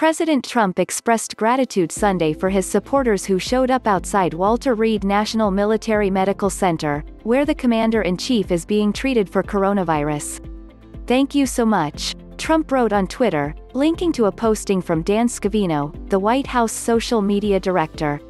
President Trump expressed gratitude Sunday for his supporters who showed up outside Walter Reed National Military Medical Center, where the commander-in-chief is being treated for coronavirus. "Thank you so much," Trump wrote on Twitter, linking to a posting from Dan Scavino, the White House social media director.